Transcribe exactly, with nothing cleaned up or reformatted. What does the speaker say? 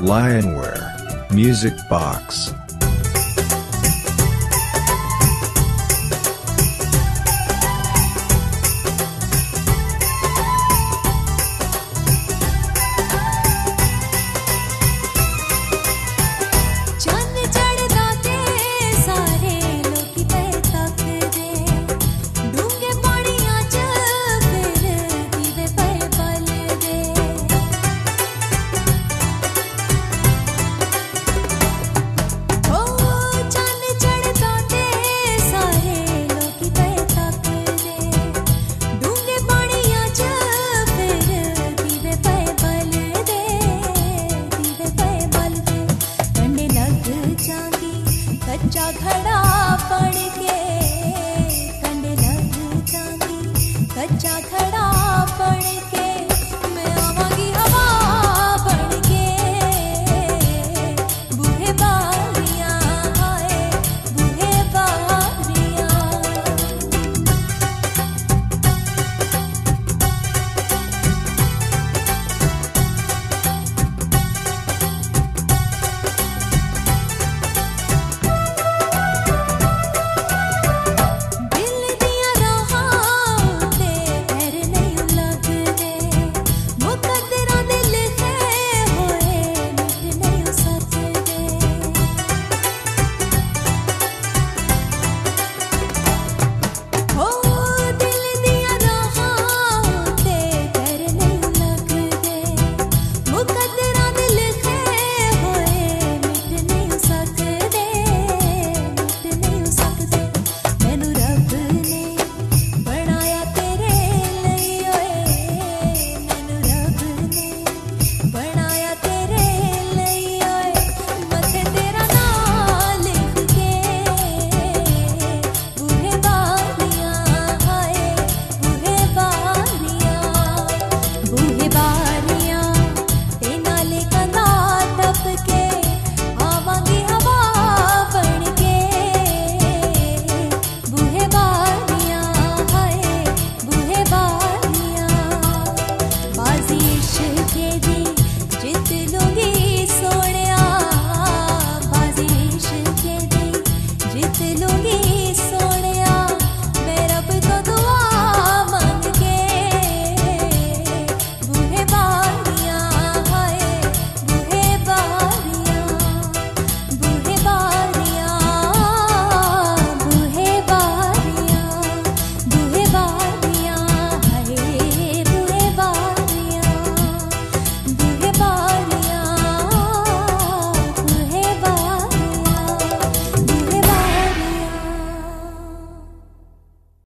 Lionware Music Box.